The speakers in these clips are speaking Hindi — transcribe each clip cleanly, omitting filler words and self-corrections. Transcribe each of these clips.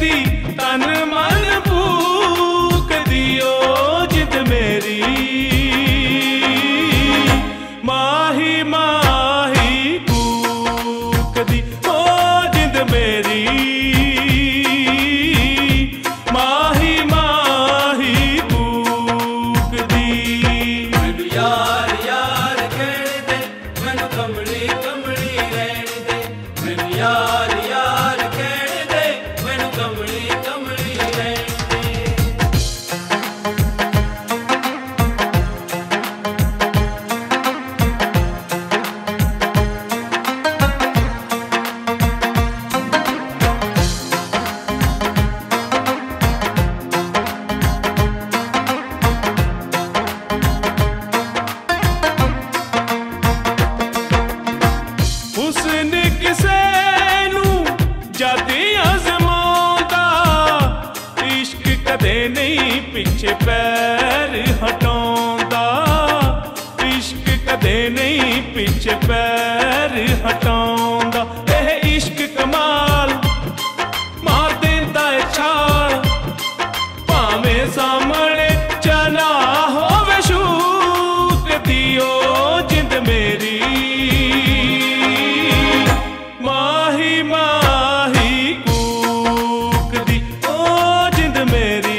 दी तन मन फूक दियो जिद मेरी। माही माही फूक दी ओ जिद मेरी। माही माही फूक दी मैनू यार यार कहण दे, मैनू कमली कमली रहण दे, मैनू यार नहीं पिछे पैर हटांदा, इश्क कदे नहीं पिछे पैर हटांदा। यह इश्क कमाल मार देता है छाल, भावें सामने चना होवे शूक दियो जिंद मेरी। माही माही कूक दी ओ जिंद मेरी।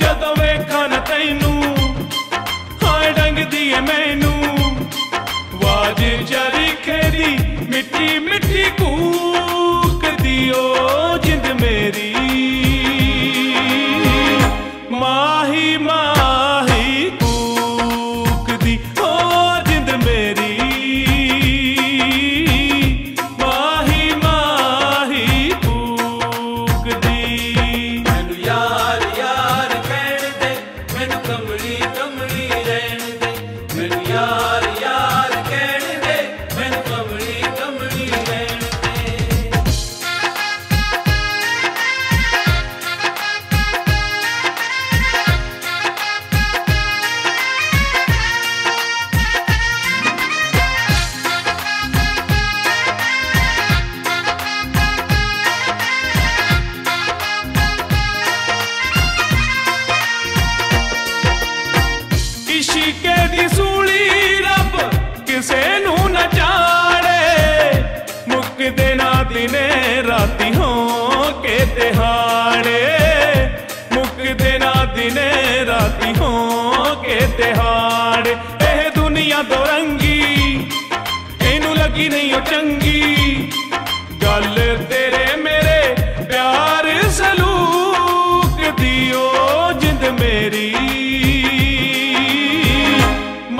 जदों वेखा न तैनू हाय डंगदी ऐ मैनू, वाज चरखेरी मिठी मिठी कूक दियो जिंद मेरी। माही माही कूक दी ओ जिंद मेरी। माही माही कूक दी मैनू यार कमली कमली रहण दे, मैनू यार यार कहण दे, मैनू कमली कमली रहण राती हो के तिहाड़े मुकदे ना दिने राती हो के तिहाड़े। एह दुनिया दो रंगी इनू लगी नहीं ओ चंगी, गल तेरे मेरे प्यार सलूक दियो जिंद मेरी।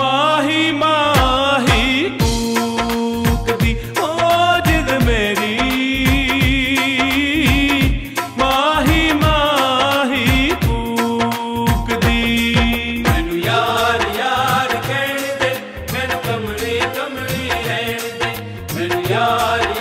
माही माही कूक दी ओ जिंद मेरी। यार